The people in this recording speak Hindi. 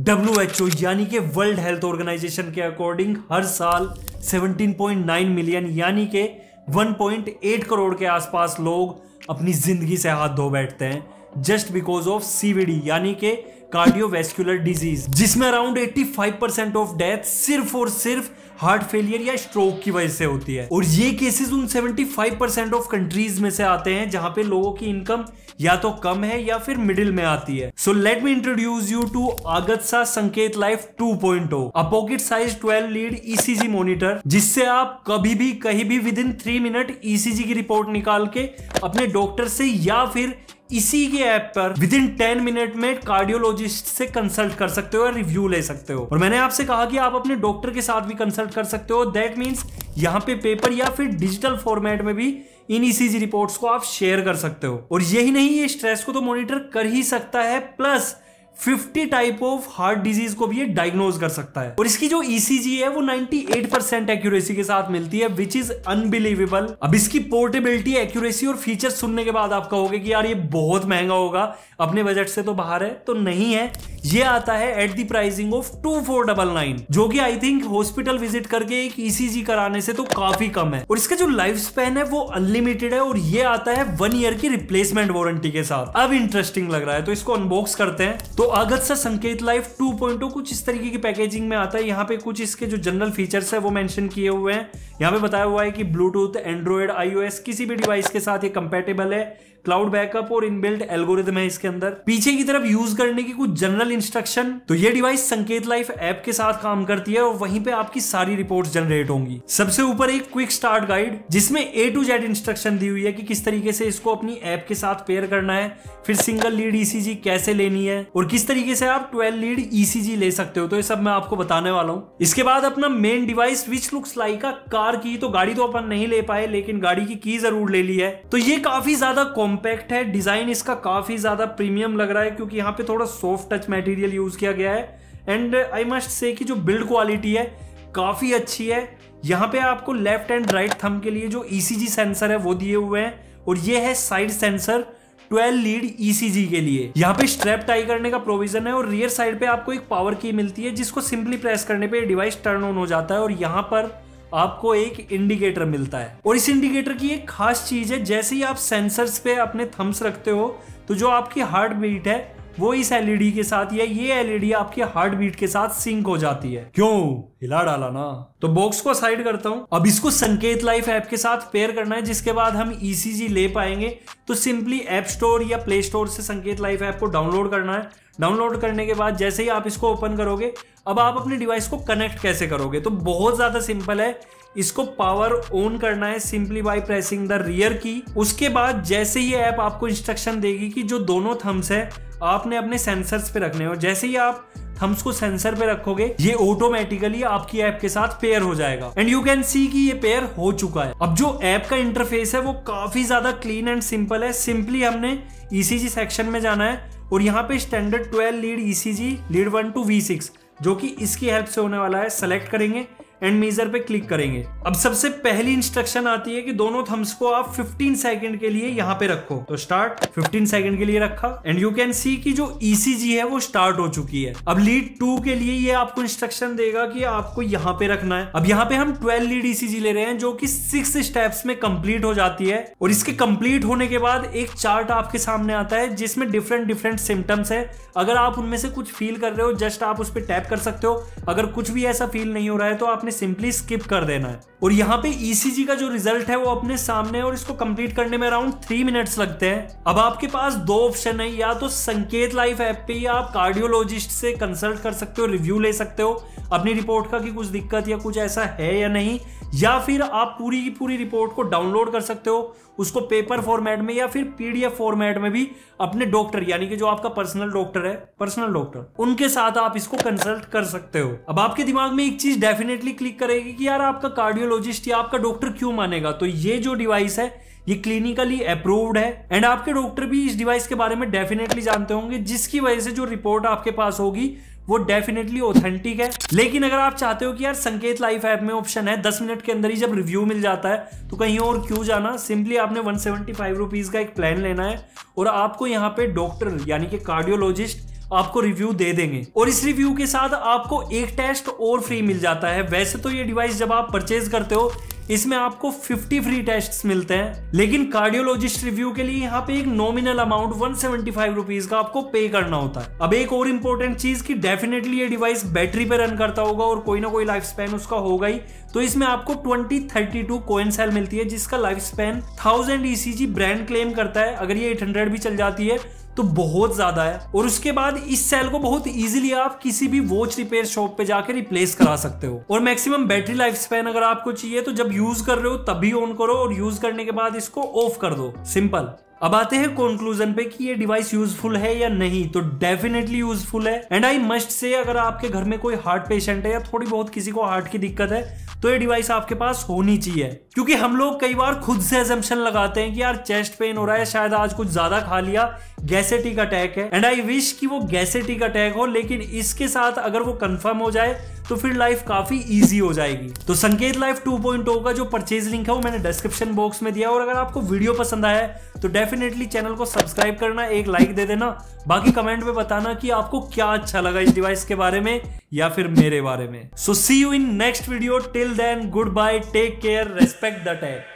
WHO यानी कि वर्ल्ड हेल्थ ऑर्गेनाइजेशन के अकॉर्डिंग हर साल 17.9 मिलियन यानी कि 1.8 करोड़ के आसपास लोग अपनी जिंदगी से हाथ धो बैठते हैं जस्ट बिकॉज ऑफ CVD यानी कि कार्डियोवैस्कुलर डिजीज, जिसमें अराउंड 85% ऑफ डेथ सिर्फ और सिर्फ हार्ट फेलियर या स्ट्रोक की वजह से होती है। और ये केसेस उन 75% ऑफ कंट्रीज में से आते हैं जहां पे लोगों की इनकम या तो कम है या फिर मिडिल में आती है। So let me introduce you to Agatsa Sanket life 2.0, a pocket size 12 lead ECG monitor, जिससे आप कभी भी कहीं भी विद इन 3 मिनट ECG की रिपोर्ट निकाल के अपने डॉक्टर से या फिर इसी के ऐप पर विद इन 10 मिनट में कार्डियोलॉजिस्ट से कंसल्ट कर सकते हो या रिव्यू ले सकते हो। और मैंने आपसे कहा कि आप अपने डॉक्टर के साथ भी कंसल्ट कर सकते हो, दैट मीन्स यहाँ पे पेपर या फिर डिजिटल फॉर्मेट में भी इन ECG रिपोर्ट्स को आप शेयर कर सकते हो। और यही नहीं, ये स्ट्रेस को तो मॉनिटर कर ही सकता है, plus 50 type of heart disease को भी ये डायग्नोज कर सकता है। और इसकी जो ECG है वो 98% एक्यूरेसी के साथ मिलती है, विच इज अनबिलीवेबल। अब इसकी पोर्टेबिलिटी, एक्यूरेसी और फीचर सुनने के बाद आप कहोगे कि यार ये बहुत महंगा होगा, अपने बजट से तो बाहर है, तो नहीं है। ये आता है एट द प्राइसिंग ऑफ 2499, जो कि आई थिंक हॉस्पिटल विजिट करके एक ECG कराने से तो काफी कम है। और इसका जो लाइफ स्पैन है वो अनलिमिटेड है और ये आता है 1 ईयर की रिप्लेसमेंट वारंटी के साथ। अब इंटरेस्टिंग लग रहा है तो इसको अनबॉक्स करते हैं। तो आगत्सा संकेत लाइफ 2.0 कुछ इस तरीके की पैकेजिंग में आता है। यहाँ पे कुछ इसके जो जनरल फीचर्स है वो मेंशन किए हुए हैं। यहाँ पे बताया हुआ है कि ब्लूटूथ, एंड्रॉइड, iOS किसी भी डिवाइस के साथ ये कंपैटिबल है, क्लाउड बैकअप और इनबिल्ट एल्गोरिथम है इसके अंदर। पीछे की तरफ यूज करने की कुछ जनरल इंस्ट्रक्शन। तो ये डिवाइस संकेत लाइफ ऐप के साथ काम करती है और वहीं पे आपकी सारी रिपोर्ट्स जनरेट होंगी। सबसे ऊपर एक क्विक स्टार्ट गाइड जिसमें A to Z इंस्ट्रक्शन दी हुई है कि किस तरीके से इसको अपनी ऐप के साथ पेयर करना है, फिर सिंगल लीड ECG कैसे लेनी है और किस तरीके से आप 12 लीड ECG ले सकते हो, तो ये सब मैं आपको बताने वाला हूँ। इसके बाद अपना main device which looks like a car key, तो गाड़ी तो अपन नहीं ले पाए लेकिन गाड़ी की जरूर ले ली है। तो ये काफी ज्यादा कॉम्पैक्ट है, डिजाइन इसका काफी ज्यादा प्रीमियम लग रहा है क्योंकि यहाँ पे थोड़ा सॉफ्ट टच मटेरियल यूज किया गया है। एंड आई मस्ट से कि जो बिल्ड क्वालिटी है काफी अच्छी है। यहाँ पे आपको लेफ्ट एंड राइट थंब के लिए जो ECG सेंसर है वो दिए हुए हैं और ये है साइड सेंसर 12 लीड ECG के लिए। यहाँ पे स्ट्रैप टाई करने का प्रोविजन है और रियर साइड पे आपको एक पावर की मिलती है जिसको सिंपली प्रेस करने पे डिवाइस टर्न ऑन हो जाता है और यहाँ पर आपको एक इंडिकेटर मिलता है। और इस इंडिकेटर की एक खास चीज है, जैसे ही आप सेंसर्स पे अपने थम्स रखते हो तो जो आपकी हार्ट बीट है वो इस LED के साथ या ये LED आपके हार्ट बीट के साथ सिंक हो जाती है। क्यों हिला डाला ना। तो बॉक्स को साइड करता हूं। अब इसको संकेत लाइफ ऐप के साथ पेयर करना है जिसके बाद हम ECG ले पाएंगे। तो सिंपली ऐप स्टोर या प्ले स्टोर से संकेत लाइफ ऐप को डाउनलोड करना है। डाउनलोड करने के बाद जैसे ही आप इसको ओपन करोगे, अब आप अपने डिवाइस को कनेक्ट कैसे करोगे, तो बहुत ज्यादा सिंपल है। इसको पावर ऑन करना है simply by pressing the rear key. उसके बाद जैसे ही ऐप आपको इंस्ट्रक्शन देगी कि जो दोनों थम्स है आपने अपने सेंसर्स पे रखने हैं और जैसे ही आप थम्स को सेंसर पे रखोगे ये ऑटोमेटिकली आपकी ऐप के साथ पेयर हो जाएगा। एंड यू कैन सी कि ये पेयर हो चुका है। अब जो ऐप का इंटरफेस है वो काफी ज्यादा क्लीन एंड सिंपल है। सिंपली हमने ECG सेक्शन में जाना है और यहाँ पे standard 12 lead ECG lead 1 to V6 जो कि इसकी हेल्प से होने वाला है सेलेक्ट करेंगे एंड मेजर पे क्लिक करेंगे। अब सबसे पहली इंस्ट्रक्शन आती है कि दोनों थम्स को आप 15 सेकंड के लिए यहाँ पे रखो। तो स्टार्ट 15 सेकंड के लिए रखा एंड यू कैन सी कि जो ECG है वो स्टार्ट हो चुकी है। अब लीड 2 के लिए ये आपको इंस्ट्रक्शन देगा कि आपको यहाँ पे रखना है। अब यहाँ पे हम 12 लीड ECG ले रहे हैं जो कि 6 स्टेप्स में कंप्लीट हो जाती है। और इसके कंप्लीट होने के बाद एक चार्ट आपके सामने आता है जिसमें डिफरेंट सिम्टम्स है। अगर आप उनमें से कुछ फील कर रहे हो जस्ट आप उस पर टैप कर सकते हो। अगर कुछ भी ऐसा फील नहीं हो रहा है तो आपने सिंपली स्किप कर देना है। और यहाँ पे ECG का जो रिजल्ट है वो अपने सामने है और इसको कंप्लीट करने में अराउंड 3 मिनट्स लगते हैं। अब आपके पास 2 ऑप्शन है, या तो संकेत लाइफ ऐप पे या आप कार्डियोलॉजिस्ट से कंसल्ट कर सकते हो, रिव्यू ले सकते हो अपनी रिपोर्ट का कि कुछ दिक्कत या कुछ ऐसा है या नहीं, या फिर आप पूरी की पूरी रिपोर्ट को डाउनलोड कर सकते हो, उसको पेपर फॉर्मेट में या फिर PDF फॉर्मेट में भी अपने डॉक्टर यानी कि जो आपका पर्सनल डॉक्टर है, पर्सनल डॉक्टर उनके साथ आप इसको कंसल्ट कर सकते हो। अब आपके दिमाग में एक चीज डेफिनेटली क्लिक करेगी कि यार आपका कार्डियोलॉजिस्ट या आपका डॉक्टर क्यों मानेगा, तो ये जो डिवाइस है ये क्लिनिकली अप्रूव्ड है एंड आपके डॉक्टर भी इस डिवाइस के बारे में डेफिनेटली जानते होंगे जिसकी वजह से जो रिपोर्ट आपके पास होगी वो डेफिनेटली ऑथेंटिक है। लेकिन अगर आप चाहते हो कि यार संकेत लाइफ ऐप में ऑप्शन है 10 मिनट के अंदर ही जब रिव्यू मिल जाता है तो कहीं और क्यों जाना, सिंपली आपने 175 रुपीज का एक प्लान लेना है और आपको यहाँ पे डॉक्टर यानी कि कार्डियोलॉजिस्ट आपको रिव्यू दे देंगे। और इस रिव्यू के साथ आपको एक टेस्ट और फ्री मिल जाता है। वैसे तो ये डिवाइस जब आप परचेज करते हो इसमें आपको 50 फ्री टेस्ट्स मिलते हैं, लेकिन कार्डियोलॉजिस्ट रिव्यू के लिए यहाँ पे एक नॉमिनल अमाउंट 175 रुपीज का आपको पे करना होता है। अब एक और इम्पोर्टेंट चीज कि डेफिनेटली ये डिवाइस बैटरी पे रन करता होगा और कोई ना कोई लाइफ स्पैन उसका होगा ही, तो इसमें आपको 2032 कॉइन सेल मिलती है जिसका life span 1000 ECG brand claim करता है। अगर ये 800 भी चल जाती है तो बहुत ज्यादा है। और उसके बाद इस सेल को बहुत इजीली आप किसी भी वॉच रिपेयर शॉप पे जाकर रिप्लेस करा सकते हो। और मैक्सिमम बैटरी लाइफ स्पैन अगर आपको चाहिए तो जब यूज कर रहे हो तभी ऑन करो और यूज करने के बाद इसको ऑफ कर दो, सिंपल। अब आते हैं कंक्लूजन पे कि ये डिवाइस यूजफुल है या नहीं, तो डेफिनेटली यूजफुल है। एंड आई मस्ट से अगर आपके घर में कोई हार्ट पेशेंट है या थोड़ी बहुत किसी को हार्ट की दिक्कत है तो ये डिवाइस आपके पास होनी चाहिए, क्योंकि हम लोग कई बार खुद से असम्पशन लगाते हैं कि यार चेस्ट पेन हो रहा है, शायद आज कुछ ज्यादा खा लिया, गैसेटिक अटैक है। एंड आई विश कि वो गैसेटिक अटैक हो, लेकिन इसके साथ अगर वो कंफर्म हो जाए तो फिर लाइफ काफी इजी हो जाएगी। तो संकेत लाइफ 2.0 का जो परचेज लिंक है वो मैंने डिस्क्रिप्शन बॉक्स में दिया, और अगर आपको वीडियो पसंद आया तो डेफिनेटली चैनल को सब्सक्राइब करना, एक लाइक दे देना, बाकी कमेंट में बताना कि आपको क्या अच्छा लगा इस डिवाइस के बारे में या फिर मेरे बारे में। So see you in next video, till then good bye, take care, respect the take.